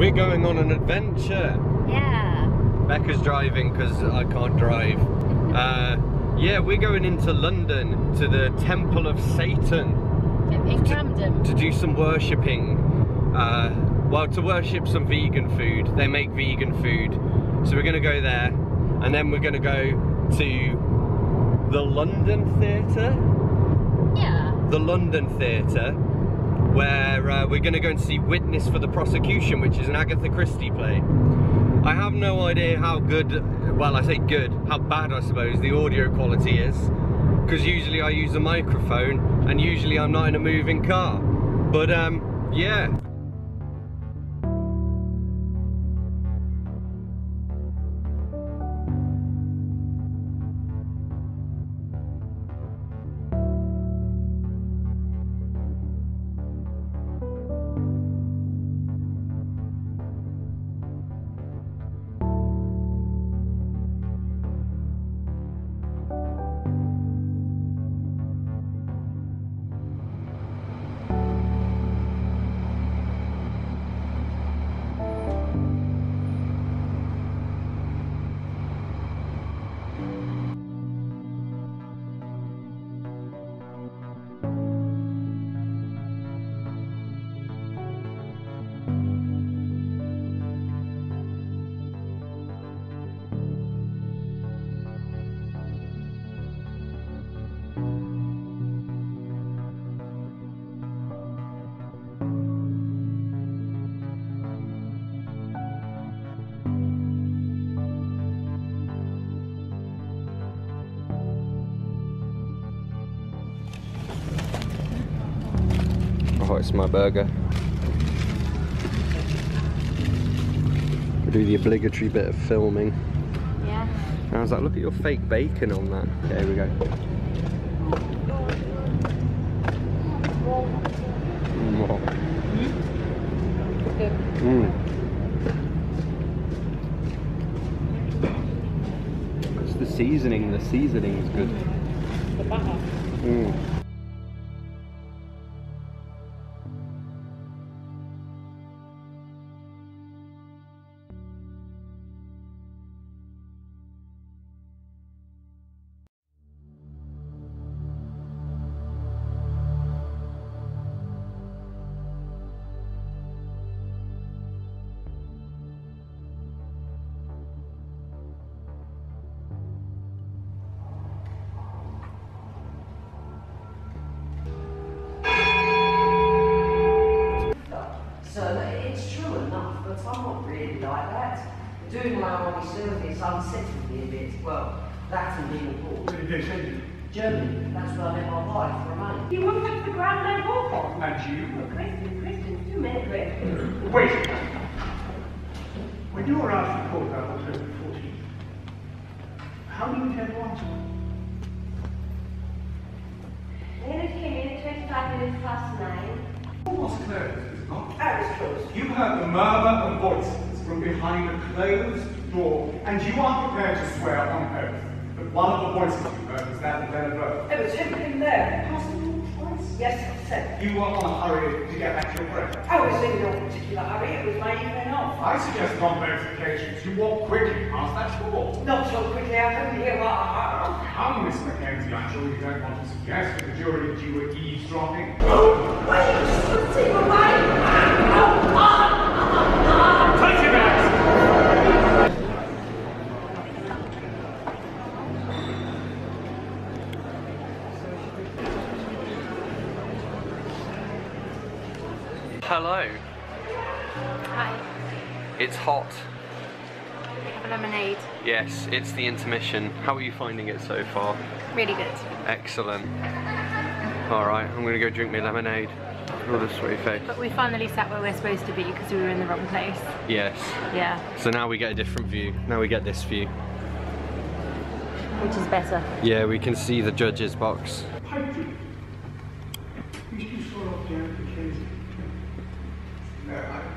We're going on an adventure. Yeah. Becca's driving because I can't drive. Yeah, we're going into London to the Temple of Seitan. In Camden. To do some worshipping. Well, to worship some vegan food. They make vegan food. So we're going to go there, and then we're going to go to the London Theatre. Yeah. The London Theatre, where we're going to go and see Witness for the Prosecution, which is an Agatha Christie play. I have no idea how good, well, I say good, how bad, I suppose, the audio quality is, because usually I use a microphone, and usually I'm not in a moving car. But, yeah. Oh, it's my burger. We'll do the obligatory bit of filming. Yeah. And I was like, look at your fake bacon on that. Okay, here we go. Mm. It's the seasoning. The seasoning is good. The butter. Mm. Doing my army service, I'm settled here a bit. Well, that and being abroad. Where did you go? Germany. That's where I met my wife for a month. You want to go to the Grand Ole Opry? Oh, and you? Christian, 2 minutes left. Wait. When you were out for court on October 14th, how do you intend to answer? Leonard came in at 9:25. Who was closed, is not? That was closed. You heard the murmur of voices from behind a closed door, and you aren't prepared to swear on oath. But one of the voices you heard was that of Leonard Rowe. It was him there. Possible twice? Yes, sir. You were on a hurry to get back to your work. I was in no particular hurry. It was my evening off. I suggest on both occasions you walk quickly past that door. Not so quickly. I couldn't hear what I heard. Come, Miss Mackenzie. I'm sure you don't want to suggest to the jury that you were eavesdropping. Oh, why are you shooting away? Oh, take it back! Hello. Hi. It's hot. Have a lemonade. Yes, it's the intermission. How are you finding it so far? Really good. Excellent. Alright, I'm going to go drink my lemonade. What a sweet face. But we finally sat where we're supposed to be because we were in the wrong place. Yes. Yeah. So now we get a different view. Now we get this view. Which is better. Yeah, we can see the judge's box. No,